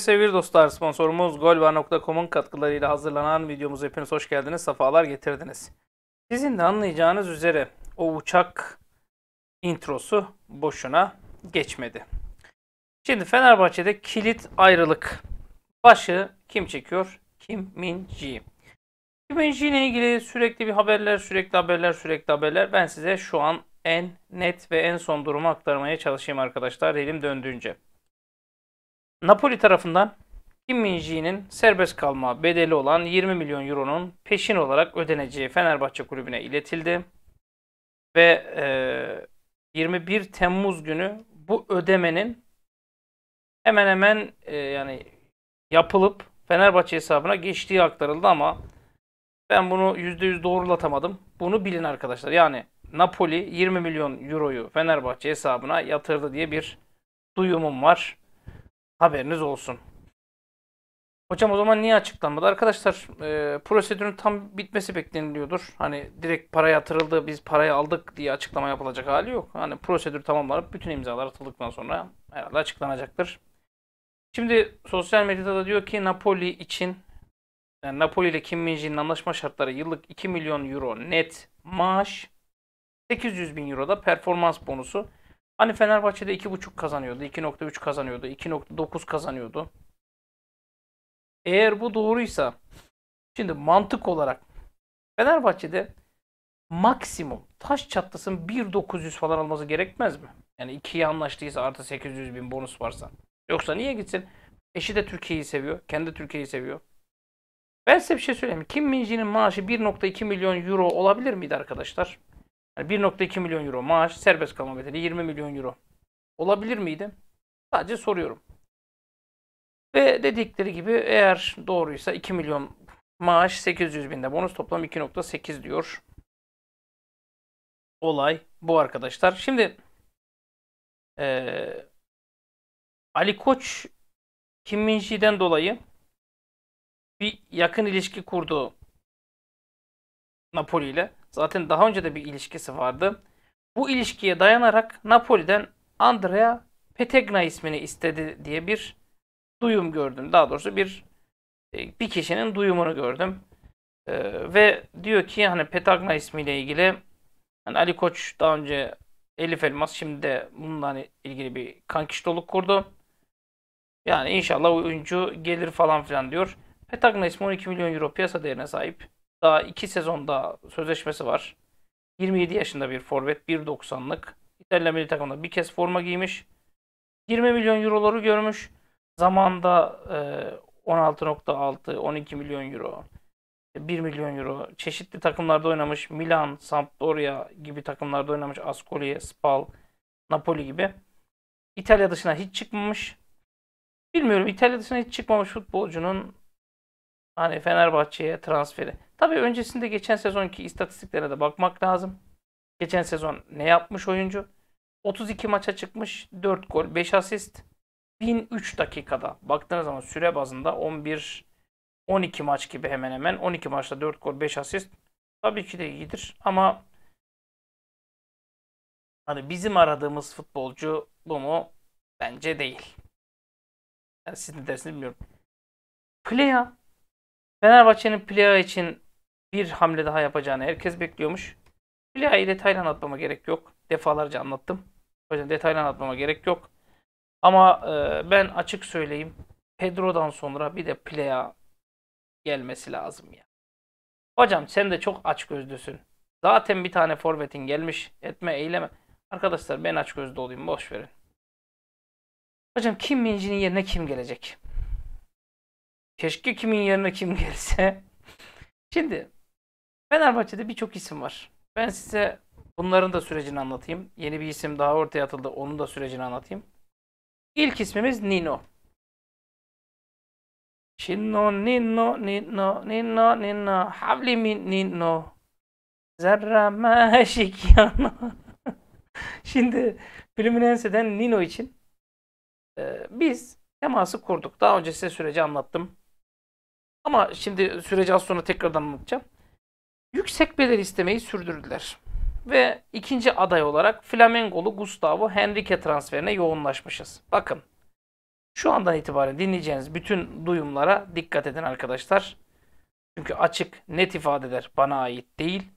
Evet sevgili dostlar, sponsorumuz golvar.com'un katkılarıyla hazırlanan videomuza hepiniz hoş geldiniz, sefalar getirdiniz. Sizin de anlayacağınız üzere o uçak introsu boşuna geçmedi. Şimdi Fenerbahçe'de kilit ayrılık. Başı kim çekiyor? Kim Min Jae. Kim Min Jae ile ilgili sürekli haberler. Ben size şu an en net ve en son durumu aktarmaya çalışayım arkadaşlar, elim döndüğünce. Napoli tarafından Kim Min Jae'nin serbest kalma bedeli olan 20 milyon euronun peşin olarak ödeneceği Fenerbahçe kulübüne iletildi. Ve 21 Temmuz günü bu ödemenin hemen hemen yani yapılıp Fenerbahçe hesabına geçtiği aktarıldı ama ben bunu %100 doğrulatamadım. Bunu bilin arkadaşlar. Yani Napoli 20 milyon euroyu Fenerbahçe hesabına yatırdı diye bir duyumum var. Haberiniz olsun. Hocam o zaman niye açıklanmadı? Arkadaşlar prosedürün tam bitmesi bekleniliyordur. Hani direkt para yatırıldı, biz parayı aldık diye açıklama yapılacak hali yok. Hani prosedür tamamlanıp bütün imzalar atıldıktan sonra herhalde açıklanacaktır. Şimdi sosyal medyada da diyor ki Napoli için, yani Napoli ile Kim Min Jae'nin anlaşma şartları yıllık 2 milyon euro net maaş, 800 bin euro da performans bonusu. Hani Fenerbahçe'de 2,5 kazanıyordu, 2,3 kazanıyordu, 2,9 kazanıyordu. Eğer bu doğruysa, şimdi mantık olarak Fenerbahçe'de maksimum taş çatlasın 1,900 falan alması gerekmez mi? Yani 2'ye anlaştıysa artı 800 bin bonus varsa. Yoksa niye gitsin? Eşi de Türkiye'yi seviyor, kendi Türkiye'yi seviyor. Ben size bir şey söyleyeyim. Kim Min Jae'nin maaşı 1,2 milyon euro olabilir miydi arkadaşlar? Yani 1,2 milyon euro maaş, serbest kalma bedeli 20 milyon euro. Olabilir miydi? Sadece soruyorum. Ve dedikleri gibi eğer doğruysa 2 milyon maaş, 800 bin de bonus, toplam 2,8 diyor. Olay bu arkadaşlar. Şimdi Ali Koç Kim Min Jae'den dolayı bir yakın ilişki kurdu Napoli ile. Zaten daha önce de bir ilişkisi vardı. Bu ilişkiye dayanarak Napoli'den Andrea Petagna ismini istedi diye bir duyum gördüm. Daha doğrusu bir kişinin duyumunu gördüm. Ve diyor ki hani Petagna ismiyle ilgili hani Ali Koç daha önce Elif Elmas, şimdi de bununla hani ilgili bir kankiştoluk kurdu. Yani inşallah oyuncu gelir falan filan diyor. Petagna ismi 12 milyon euro piyasa değerine sahip. Daha 2 sezonda sözleşmesi var. 27 yaşında bir forvet, 1.90'lık. İtalya milli takımında bir kez forma giymiş. 20 milyon euroları görmüş. Zamanında 16.6, 12 milyon euro, 1 milyon euro. Çeşitli takımlarda oynamış. Milan, Sampdoria gibi takımlarda oynamış. Ascoli, Spal, Napoli gibi. İtalya dışına hiç çıkmamış. Bilmiyorum, İtalya dışına hiç çıkmamış futbolcunun hani Fenerbahçe'ye transferi. Tabii öncesinde geçen sezonki istatistiklere de bakmak lazım. Geçen sezon ne yapmış oyuncu? 32 maça çıkmış, 4 gol, 5 asist, 1003 dakikada. Baktığınız zaman süre bazında 11-12 maç gibi hemen hemen. 12 maçta 4 gol, 5 asist. Tabii ki de iyidir ama hani bizim aradığımız futbolcu bu mu? Bence değil. Yani sizin dersiniz bilmiyorum. Plea. Fenerbahçe'nin Plea için bir hamle daha yapacağını herkes bekliyormuş. Plea'yı detaylı anlatmama gerek yok. Defalarca anlattım. O yüzden detaylı anlatmama gerek yok. Ama ben açık söyleyeyim. Pedro'dan sonra bir de Plea gelmesi lazım ya. Hocam sen de çok açgözlüsün. Zaten bir tane forvetin gelmiş. Etme eyleme. Arkadaşlar ben açgözlü olayım. Boş verin. Hocam Kim Min Jae'nin yerine kim gelecek? Keşke kimin yerine kim gelse. Şimdi Fenerbahçe'de birçok isim var. Ben size bunların da sürecini anlatayım. Yeni bir isim daha ortaya atıldı. Onun da sürecini anlatayım. İlk ismimiz Nino. Nino. Havlimin Nino. Zermezikyan. Şimdi Fluminense'den Nino için biz teması kurduk. Daha önce size süreci anlattım. Ama şimdi süreci az sonra tekrardan anlatacağım. Yüksek bedel istemeyi sürdürdüler. Ve ikinci aday olarak Flamengolu Gustavo Henrique transferine yoğunlaşmışız. Bakın. Şu andan itibaren dinleyeceğiniz bütün duyumlara dikkat edin arkadaşlar. Çünkü açık, net ifadeler bana ait değil.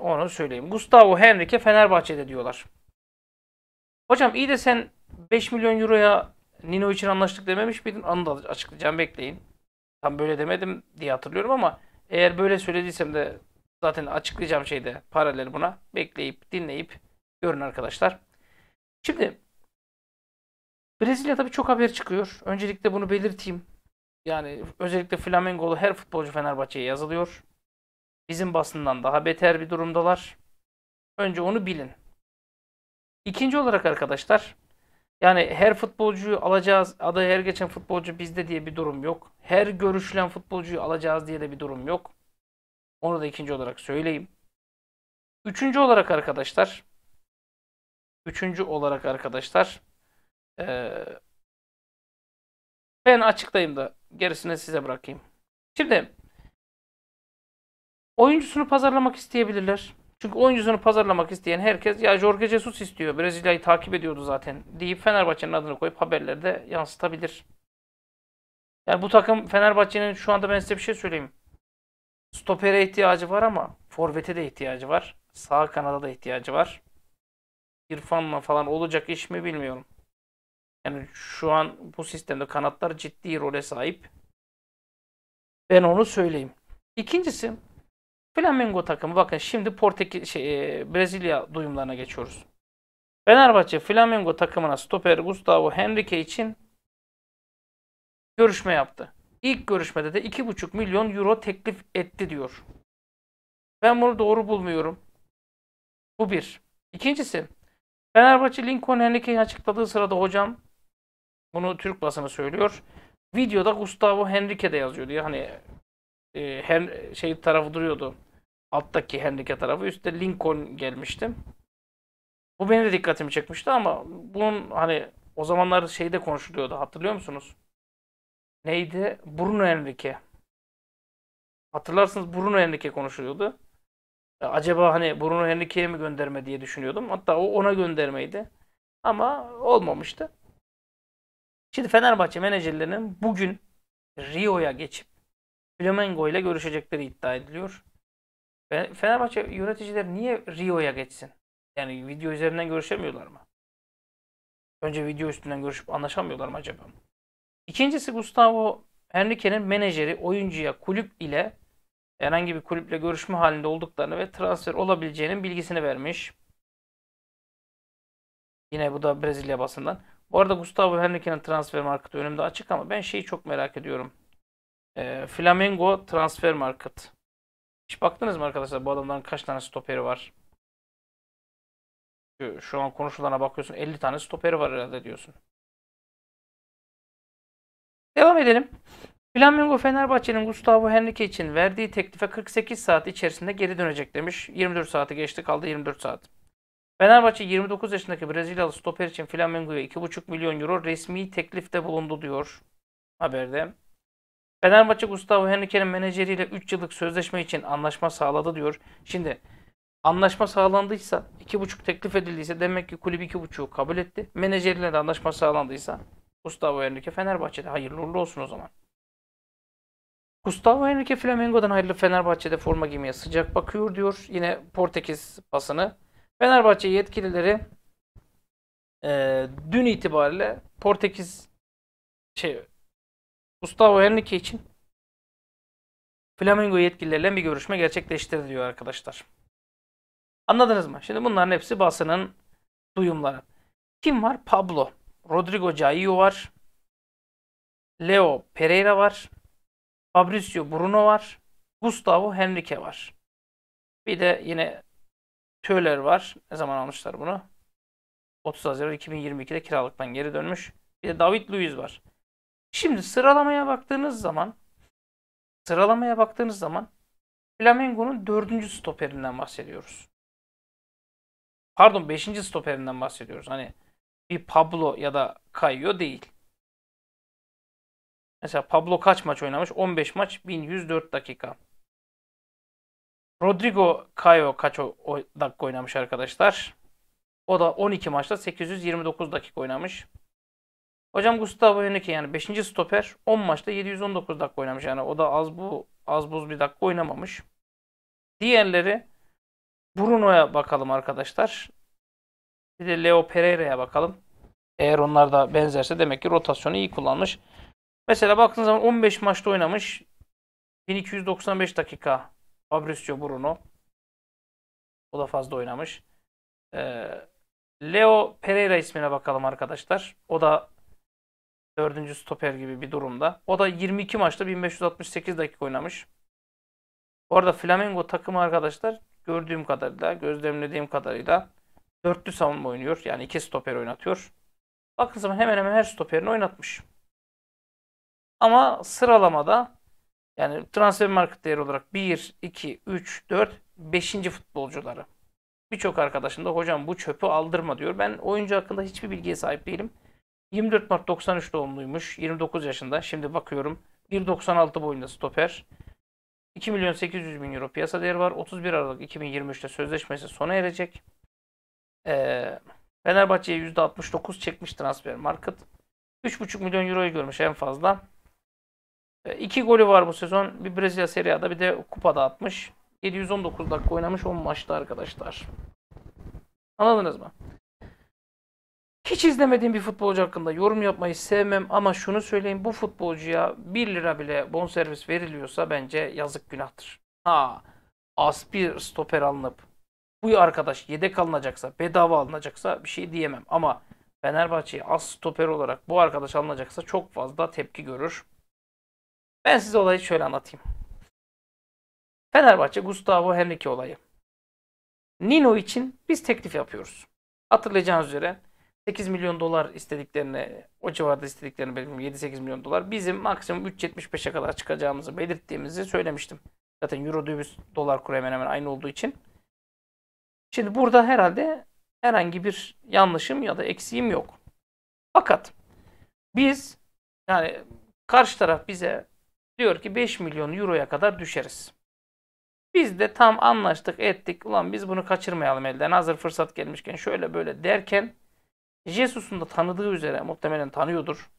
Onu söyleyeyim. Gustavo Henrique Fenerbahçe'de diyorlar. Hocam iyi de sen 5 milyon euroya Nino için anlaştık dememiş miydin? Onu da açıklayacağım, bekleyin. Tam böyle demedim diye hatırlıyorum ama eğer böyle söylediysem de zaten açıklayacağım şeyde paralel buna. Bekleyip, dinleyip görün arkadaşlar. Şimdi Brezilya tabii çok haber çıkıyor. Öncelikle bunu belirteyim. Yani özellikle Flamengo'lu her futbolcu Fenerbahçe'ye yazılıyor. Bizim basından daha beter bir durumdalar. Önce onu bilin. İkinci olarak arkadaşlar, yani her futbolcuyu alacağız, adı her geçen futbolcu bizde diye bir durum yok. Her görüşülen futbolcuyu alacağız diye de bir durum yok. Onu da ikinci olarak söyleyeyim. Üçüncü olarak arkadaşlar, ben açıklayayım da gerisini size bırakayım. Şimdi oyuncusunu pazarlamak isteyebilirler. Çünkü oyuncusunu pazarlamak isteyen herkes ya Jorge Jesus istiyor, Brezilya'yı takip ediyordu zaten deyip Fenerbahçe'nin adını koyup haberlerde yansıtabilir. Yani bu takım Fenerbahçe'nin şu anda, ben size bir şey söyleyeyim. Stopere ihtiyacı var ama forvete de ihtiyacı var. Sağ kanada da ihtiyacı var. İrfan'la falan olacak iş mi bilmiyorum. Yani şu an bu sistemde kanatlar ciddi role sahip. Ben onu söyleyeyim. İkincisi Flamengo takımı, bakın şimdi Brezilya duyumlarına geçiyoruz. Fenerbahçe Flamengo takımına stoper Gustavo Henrique için görüşme yaptı. İlk görüşmede de 2,5 milyon euro teklif etti diyor. Ben bunu doğru bulmuyorum. Bu bir. İkincisi Fenerbahçe Lincoln Henrique'yi açıkladığı sırada, hocam bunu Türk basını söylüyor, videoda Gustavo Henrique de yazıyordu. Yani her şey tarafı duruyordu. Alttaki Henrique tarafı, üstte Lincoln gelmişti. Bu beni de dikkatimi çekmişti ama bunun hani o zamanlar şeyde konuşuluyordu, hatırlıyor musunuz? Neydi? Bruno Henrique. Hatırlarsınız, Bruno Henrique konuşuluyordu. Acaba hani Bruno Henrique'ye mi gönderme diye düşünüyordum. Hatta o ona göndermeydi. Ama olmamıştı. Şimdi Fenerbahçe menajerlerinin bugün Rio'ya geçip Flamengo ile görüşecekleri iddia ediliyor. Fenerbahçe yöneticileri niye Rio'ya geçsin? Yani video üzerinden görüşemiyorlar mı? Önce video üstünden görüşüp anlaşamıyorlar mı acaba? İkincisi Gustavo Henrique'nin menajeri oyuncuya kulüp ile herhangi bir kulüple görüşme halinde olduklarını ve transfer olabileceğinin bilgisini vermiş. Yine bu da Brezilya basından. Bu arada Gustavo Henrique'nin transfer marketi önümde açık ama ben şeyi çok merak ediyorum. Flamengo transfer market. Hiç baktınız mı arkadaşlar bu adamların kaç tane stoperi var? Şu an konuşulana bakıyorsun, 50 tane stoperi var herhalde diyorsun. Devam edelim. Flamengo Fenerbahçe'nin Gustavo Henrique için verdiği teklife 48 saat içerisinde geri dönecek demiş. 24 saati geçti, kaldı 24 saat. Fenerbahçe 29 yaşındaki Brezilyalı stoper için Flamengo'ya 2,5 milyon euro resmi teklifte bulundu diyor haberde. Fenerbahçe Gustavo Henrique'nin menajeriyle 3 yıllık sözleşme için anlaşma sağladı diyor. Şimdi anlaşma sağlandıysa, 2,5 teklif edildiyse demek ki kulüp 2,5'u kabul etti. Menajeriyle de anlaşma sağlandıysa Gustavo Henrique Fenerbahçe'de, hayırlı uğurlu olsun o zaman. Gustavo Henrique Flamengo'dan ayrılıp Fenerbahçe'de forma giymeye sıcak bakıyor diyor. Yine Portekiz basını. Fenerbahçe yetkilileri dün itibariyle Portekiz Gustavo Henrique için Flamengo yetkilileriyle bir görüşme gerçekleştirdi diyor arkadaşlar. Anladınız mı? Şimdi bunların hepsi basının duyumları. Kim var? Pablo. Rodrigo Caio var. Leo Pereira var. Fabricio Bruno var. Gustavo Henrique var. Bir de yine Töler var. Ne zaman almışlar bunu? 30 Haziran 2022'de kiralıktan geri dönmüş. Bir de David Luiz var. Şimdi sıralamaya baktığınız zaman Flamengo'nun 4. stoperinden bahsediyoruz. Pardon, 5. stoperinden bahsediyoruz. Hani bir Pablo ya da Caio değil. Mesela Pablo kaç maç oynamış? 15 maç, 1104 dakika. Rodrigo Caio kaç dakika oynamış arkadaşlar? O da 12 maçta 829 dakika oynamış. Hocam Gustavo Henrique yani 5. stoper 10 maçta 719 dakika oynamış. Yani o da az buz bir dakika oynamamış. Diğerleri Bruno'ya bakalım arkadaşlar. Bir de Leo Pereira'ya bakalım. Eğer onlar da benzerse demek ki rotasyonu iyi kullanmış. Mesela baktığınız zaman 15 maçta oynamış. 1295 dakika Fabricio Bruno. O da fazla oynamış. Leo Pereira ismine bakalım arkadaşlar. O da 4. stoper gibi bir durumda. O da 22 maçta 1568 dakika oynamış. Bu arada Flamengo takımı arkadaşlar gördüğüm kadarıyla, gözlemlediğim kadarıyla dörtlü savunma oynuyor. Yani 2 stoper oynatıyor. Bakın zaman hemen hemen her stoperini oynatmış. Ama sıralamada yani Transfermarkt değeri olarak 1, 2, 3, 4, 5. futbolcuları. Birçok arkadaşım da hocam bu çöpü aldırma diyor. Ben oyuncu hakkında hiçbir bilgiye sahip değilim. 24 Mart 93 doğumluymuş. 29 yaşında. Şimdi bakıyorum. 1.96 boyunda stoper. 2.800.000 euro piyasa değeri var. 31 Aralık 2023'te sözleşmesi sona erecek. Fenerbahçe'ye %69 çekmiş Transfermarkt. 3.5 milyon euroyu görmüş en fazla. 2 golü var bu sezon. Bir Brezilya Serie A'da bir de kupada atmış. 719 dakika oynamış 10 maçta arkadaşlar. Anladınız mı? Hiç izlemediğim bir futbolcu hakkında yorum yapmayı sevmem ama şunu söyleyeyim. Bu futbolcuya 1 lira bile bonservis veriliyorsa bence yazık günahtır. Ha, aspir stoper alınıp bu arkadaş yedek alınacaksa, bedava alınacaksa bir şey diyemem. Ama Fenerbahçe'ye as stoper olarak bu arkadaş alınacaksa çok fazla tepki görür. Ben size olayı şöyle anlatayım. Fenerbahçe Gustavo Henrique olayı. Nino için biz teklif yapıyoruz. Hatırlayacağınız üzere 8 milyon dolar istediklerini, o civarda istediklerini belirtmiştim. 7-8 milyon dolar. Bizim maksimum 3.75'e kadar çıkacağımızı belirttiğimizi söylemiştim. Zaten euro döviz dolar kuru hemen hemen aynı olduğu için. Şimdi burada herhalde herhangi bir yanlışım ya da eksiğim yok. Fakat biz yani karşı taraf bize diyor ki 5 milyon euroya kadar düşeriz. Biz de tam anlaştık ettik. Ulan biz bunu kaçırmayalım elden. Hazır fırsat gelmişken şöyle böyle derken Jesus'un da tanıdığı üzere muhtemelen tanıyordur.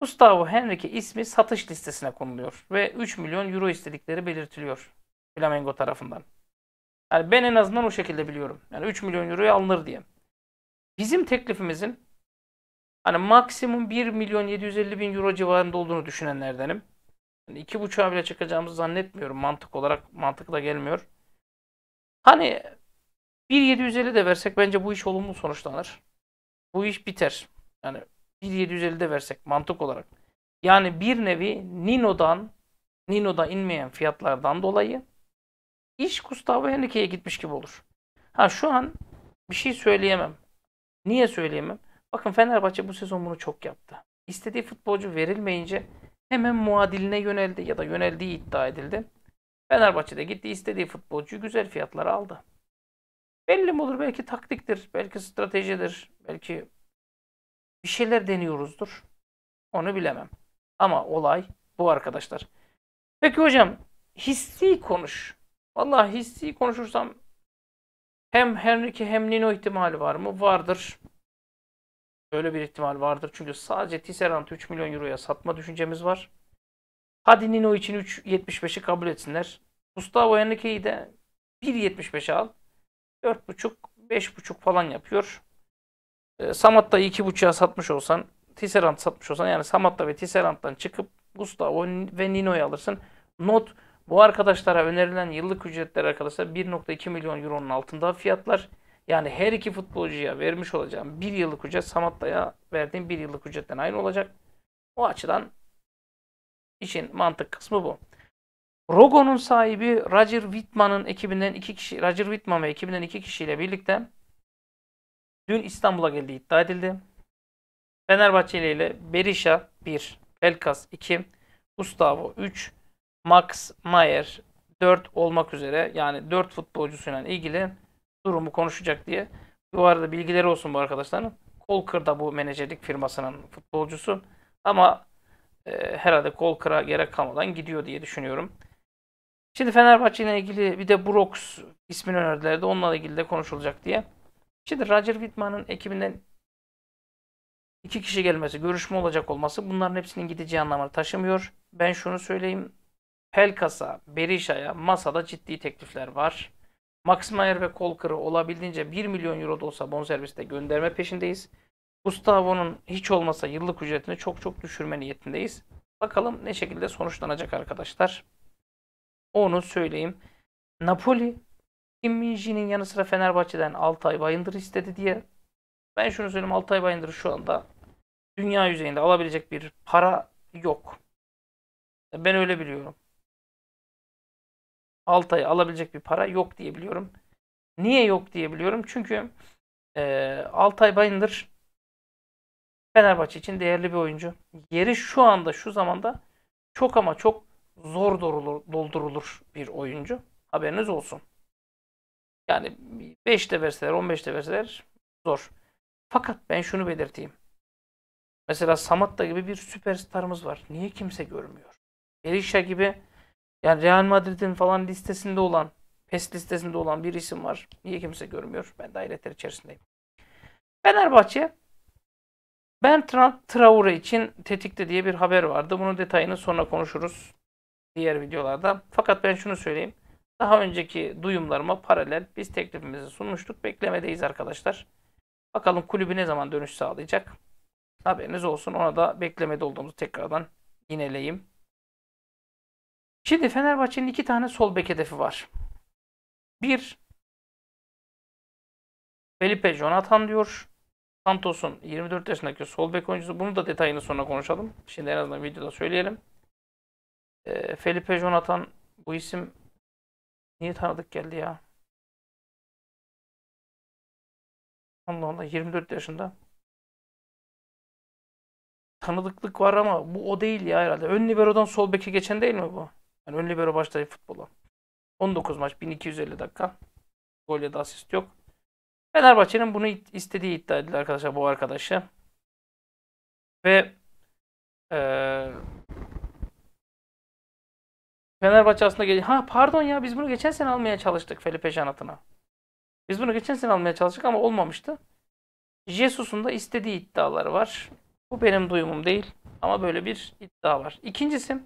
Gustavo Henrique ismi satış listesine konuluyor. Ve 3 milyon euro istedikleri belirtiliyor. Flamengo tarafından. Yani ben en azından o şekilde biliyorum. Yani 3 milyon euroya alınır diye. Bizim teklifimizin hani maksimum 1 milyon 750 bin euro civarında olduğunu düşünenlerdenim. Yani 2.5'a bile çıkacağımızı zannetmiyorum. Mantık olarak mantıkla gelmiyor. Hani 1.750 de versek bence bu iş olumlu sonuçlanır. Bu iş biter. Yani 1.750 de versek mantık olarak. Yani bir nevi Nino'da inmeyen fiyatlardan dolayı iş Gustavo Henrique'ye gitmiş gibi olur. Ha şu an bir şey söyleyemem. Niye söyleyemem? Bakın Fenerbahçe bu sezon bunu çok yaptı. İstediği futbolcu verilmeyince hemen muadiline yöneldi ya da yöneldiği iddia edildi. Fenerbahçe'de gitti istediği futbolcuyu güzel fiyatlara aldı. Belli mi olur? Belki taktiktir, belki stratejidir, belki bir şeyler deniyoruzdur. Onu bilemem. Ama olay bu arkadaşlar. Peki hocam hissi konuş. Vallahi hissi konuşursam hem Henrique hem Nino ihtimali var mı? Vardır. Böyle bir ihtimal vardır. Çünkü sadece Tisserant'ı 3 milyon euroya satma düşüncemiz var. Hadi Nino için 3.75'i kabul etsinler. Gustavo Henrique'yi de 1.75'e al. 4.5, 5.5 falan yapıyor. Samatta'yı 2.5'a satmış olsan, Tisserant'ı satmış olsan yani Samatta ve Tisserant'tan çıkıp Gustavo ve Nino'yu alırsın. Not bu arkadaşlara önerilen yıllık ücretler arkadaşlar 1.2 milyon euronun altında fiyatlar. Yani her iki futbolcuya vermiş olacağım 1 yıllık ücret Samatta'ya verdiğim 1 yıllık ücretten aynı olacak. O açıdan işin mantık kısmı bu. Rogo'nun sahibi Roger Wittman'ın ekibinden 2 kişi, Roger Wittman ve ekibinden 2 kişiyle birlikte dün İstanbul'a geldiği iddia edildi. Fenerbahçeli ile Berisha 1, Pelkas 2, Gustavo 3, Max Meyer 4 olmak üzere yani 4 futbolcusuyla ilgili durumu konuşacak diye. Bu arada bilgileri olsun bu arkadaşların. Kolkır'da bu menajerlik firmasının futbolcusu. Ama herhalde Kolkır'a gerek kalmadan gidiyor diye düşünüyorum. Şimdi Fenerbahçe ile ilgili bir de Brox ismini önerdiler de onunla ilgili de konuşulacak diye. Şimdi Roger Wittman'ın ekibinden 2 kişi gelmesi, görüşme olacak olması bunların hepsinin gideceği anlamını taşımıyor. Ben şunu söyleyeyim. Pelkas'a, Berisha'ya masada ciddi teklifler var. Max Meyer ve Kolkır'ı olabildiğince 1 milyon euro da olsa bonserviste gönderme peşindeyiz. Gustavo'nun hiç olmasa yıllık ücretini çok düşürme niyetindeyiz. Bakalım ne şekilde sonuçlanacak arkadaşlar. Onu söyleyeyim. Napoli, Kim Min Jae'nin yanı sıra Fenerbahçe'den Altay Bayındır istedi diye. Ben şunu söyleyeyim, Altay Bayındır şu anda dünya yüzeyinde alabilecek bir para yok. Ben öyle biliyorum. Altay'ı alabilecek bir para yok diye biliyorum. Niye yok diye biliyorum? Çünkü Altay Bayındır Fenerbahçe için değerli bir oyuncu. Yeri şu anda şu zamanda çok ama çok zor doldurulur bir oyuncu. Haberiniz olsun. Yani 5'te verseler, 15'te verseler zor. Fakat ben şunu belirteyim. Mesela Samatta gibi bir süperstarımız var. Niye kimse görmüyor? Berisha gibi, yani Real Madrid'in falan listesinde olan, PES listesinde olan bir isim var. Niye kimse görmüyor? Ben de hayretler içerisindeyim. Fenerbahçe, Bertrand Traoré için tetikte diye bir haber vardı. Bunun detayını sonra konuşuruz diğer videolarda. Fakat ben şunu söyleyeyim. Daha önceki duyumlarıma paralel biz teklifimizi sunmuştuk. Beklemedeyiz arkadaşlar. Bakalım kulübü ne zaman dönüş sağlayacak. Haberiniz olsun. Ona da beklemede olduğumuzu tekrardan yineleyeyim. Şimdi Fenerbahçe'nin 2 tane sol bek hedefi var. Bir, Felipe Jonatan diyor. Santos'un 24 yaşındaki sol bek oyuncusu. Bunu da detayını sonra konuşalım. Şimdi en azından videoda söyleyelim. Felipe Jonatan, bu isim niye tanıdık geldi ya? Allah Allah, 24 yaşında. Tanıdıklık var ama bu o değil ya herhalde. Ön libero'dan sol beke geçen değil mi bu? Yani ön libero başlayıp futbola. 19 maç, 1250 dakika. Gol ya da asist yok. Fenerbahçe'nin bunu istediği iddia edildi arkadaşlar, bu arkadaşı. Ve Fenerbahçe aslında pardon ya, biz bunu geçen sene almaya çalıştık Felipe Jonatan'a. Biz bunu geçen sene almaya çalıştık ama olmamıştı. Jesus'un da istediği iddiaları var. Bu benim duyumum değil ama böyle bir iddia var. İkincisi,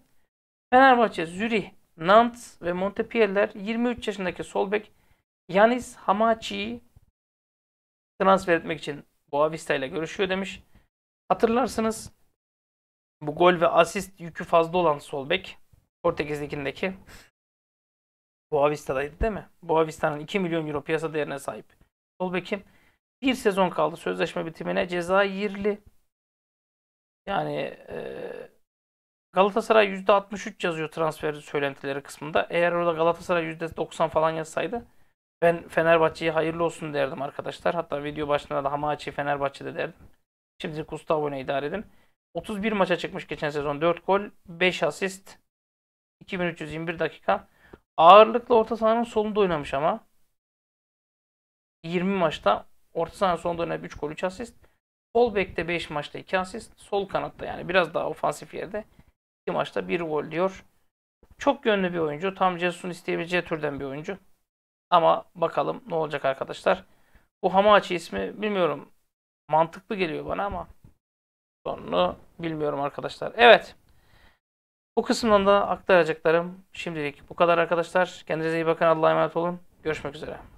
Fenerbahçe, Zürih, Nantes ve Montpellier'ler 23 yaşındaki sol bek Yanis Hamachi'yi transfer etmek için Boavista ile görüşüyor demiş. Hatırlarsınız, bu gol ve asist yükü fazla olan sol bek Portekiz'dekindeki Boavista'daydı değil mi? Boavista'nın 2 milyon euro piyasa değerine sahip sol beki. Bir sezon kaldı sözleşme bitimine. Cezayirli. Yani Galatasaray %63 yazıyor transfer söylentileri kısmında. Eğer orada Galatasaray %90 falan yazsaydı ben Fenerbahçe'ye hayırlı olsun derdim arkadaşlar. Hatta video başında da Hamachi Fenerbahçe'de derdim. Şimdi Gustavo'yla idare edin. 31 maça çıkmış geçen sezon. 4 gol, 5 asist, 2321 dakika. Ağırlıklı orta sahanın solunda oynamış ama 20 maçta orta sahanın solunda oynayıp 3 gol, 3 asist. Sol bekte 5 maçta 2 asist. Sol kanatta, yani biraz daha ofansif yerde 2 maçta 1 gol diyor. Çok yönlü bir oyuncu. Tam Jesus'un isteyebileceği türden bir oyuncu. Ama bakalım ne olacak arkadaşlar. Bu Hamachi ismi bilmiyorum. Mantıklı geliyor bana ama sonunu bilmiyorum arkadaşlar. Evet. Bu kısımdan da aktaracaklarım şimdilik bu kadar arkadaşlar. Kendinize iyi bakın. Allah'a emanet olun. Görüşmek üzere.